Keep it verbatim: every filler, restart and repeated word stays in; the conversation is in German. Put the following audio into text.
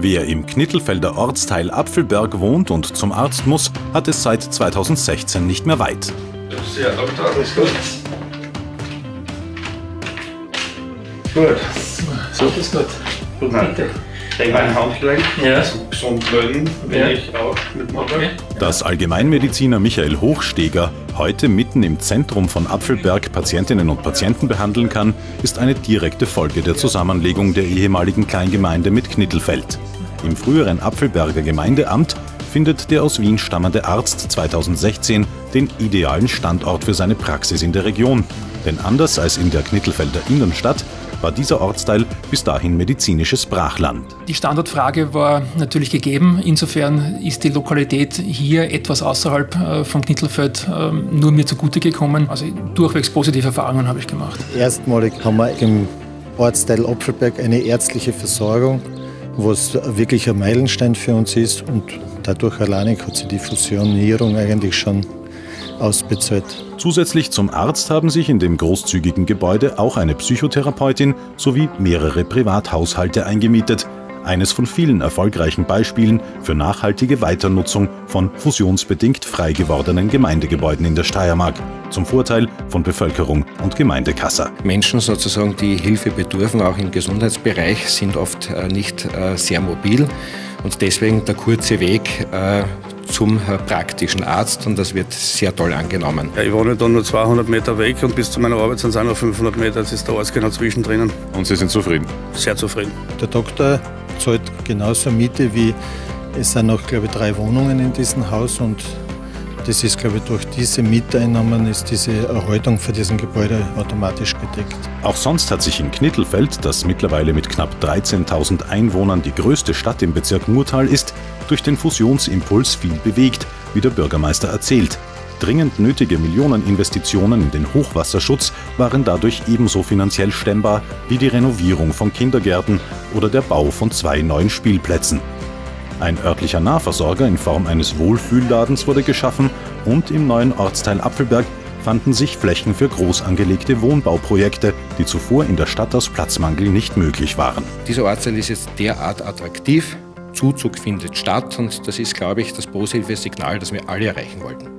Wer im Knittelfelder Ortsteil Apfelberg wohnt und zum Arzt muss, hat es seit zweitausendsechzehn nicht mehr weit. Sehr ist gut. Gut. So ist gut. Gut, bitte. Mein Handgelenk, ja. Gesund bleiben, wenn ja. ich auch mitmache. Okay. Dass Allgemeinmediziner Michael Hochsteger heute mitten im Zentrum von Apfelberg Patientinnen und Patienten behandeln kann, ist eine direkte Folge der Zusammenlegung der ehemaligen Kleingemeinde mit Knittelfeld. Im früheren Apfelberger Gemeindeamt findet der aus Wien stammende Arzt zweitausendsechzehn den idealen Standort für seine Praxis in der Region. Denn anders als in der Knittelfelder Innenstadt war dieser Ortsteil bis dahin medizinisches Brachland. Die Standortfrage war natürlich gegeben. Insofern ist die Lokalität hier etwas außerhalb von Knittelfeld nur mir zugute gekommen. Also durchwegs positive Erfahrungen habe ich gemacht. Erstmalig haben wir im Ortsteil Apfelberg eine ärztliche Versorgung, was wirklich ein Meilenstein für uns ist. Und dadurch alleine hat sich die Fusionierung eigentlich schon ausbezahlt. Zusätzlich zum Arzt haben sich in dem großzügigen Gebäude auch eine Psychotherapeutin sowie mehrere Privathaushalte eingemietet. Eines von vielen erfolgreichen Beispielen für nachhaltige Weiternutzung von fusionsbedingt frei gewordenen Gemeindegebäuden in der Steiermark, zum Vorteil von Bevölkerung und Gemeindekasse. Menschen sozusagen, die Hilfe bedürfen, auch im Gesundheitsbereich, sind oft nicht sehr mobil und deswegen der kurze Weg zum praktischen Arzt, und das wird sehr toll angenommen. Ja, ich wohne da nur zweihundert Meter weg und bis zu meiner Arbeit sind es auch noch fünfhundert Meter, jetzt ist der Arzt genau zwischendrin. Und Sie sind zufrieden? Sehr zufrieden. Der Doktor zahlt genauso Miete wie, es sind noch, glaube ich, drei Wohnungen in diesem Haus, und das ist, glaube ich, durch diese Mieteinnahmen ist diese Erhaltung für diesen Gebäude automatisch gedeckt. Auch sonst hat sich in Knittelfeld, das mittlerweile mit knapp dreizehntausend Einwohnern die größte Stadt im Bezirk Murtal ist, durch den Fusionsimpuls viel bewegt, wie der Bürgermeister erzählt. Dringend nötige Millioneninvestitionen in den Hochwasserschutz waren dadurch ebenso finanziell stemmbar wie die Renovierung von Kindergärten oder der Bau von zwei neuen Spielplätzen. Ein örtlicher Nahversorger in Form eines Wohlfühlladens wurde geschaffen, und im neuen Ortsteil Apfelberg fanden sich Flächen für groß angelegte Wohnbauprojekte, die zuvor in der Stadt aus Platzmangel nicht möglich waren. Dieser Ortsteil ist jetzt derart attraktiv, Zuzug findet statt, und das ist, glaube ich, das positive Signal, das wir alle erreichen wollten.